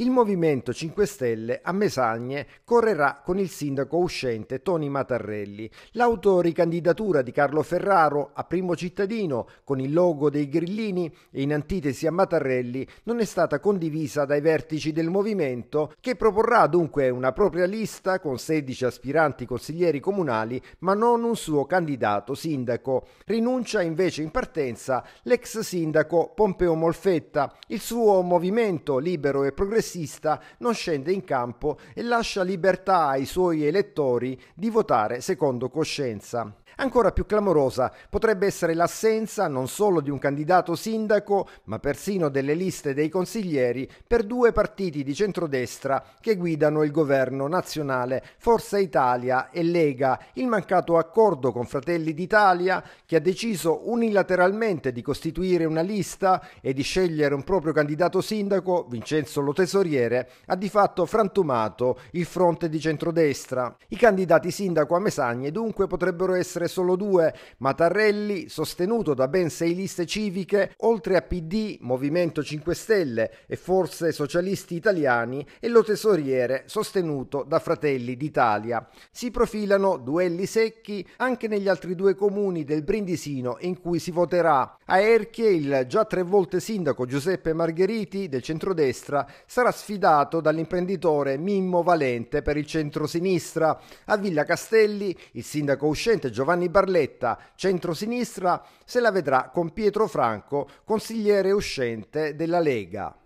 Il Movimento 5 Stelle a Mesagne correrà con il sindaco uscente Toni Matarrelli. L'autoricandidatura di Carlo Ferraro a primo cittadino con il logo dei grillini e in antitesi a Matarrelli non è stata condivisa dai vertici del movimento, che proporrà dunque una propria lista con 16 aspiranti consiglieri comunali ma non un suo candidato sindaco. Rinuncia invece in partenza l'ex sindaco Pompeo Molfetta. Il suo movimento libero e progressista non scende in campo e lascia libertà ai suoi elettori di votare secondo coscienza. Ancora più clamorosa potrebbe essere l'assenza non solo di un candidato sindaco, ma persino delle liste dei consiglieri per due partiti di centrodestra che guidano il governo nazionale, Forza Italia e Lega. Il mancato accordo con Fratelli d'Italia, che ha deciso unilateralmente di costituire una lista e di scegliere un proprio candidato sindaco, Vincenzo Lo Tesoriere, ha di fatto frantumato il fronte di centrodestra. I candidati sindaco a Mesagne dunque potrebbero essere solo due: Matarrelli, sostenuto da ben 6 liste civiche, oltre a PD, Movimento 5 Stelle e Forze Socialisti Italiani, e Lo Tesoriere, sostenuto da Fratelli d'Italia. Si profilano duelli secchi anche negli altri due comuni del Brindisino in cui si voterà. A Erchie il già 3 volte sindaco Giuseppe Margheriti del centrodestra sarà sfidato dall'imprenditore Mimmo Valente per il centrosinistra. A Villa Castelli il sindaco uscente Giovanni Barletta, centrosinistra, se la vedrà con Pietro Franco, consigliere uscente della Lega.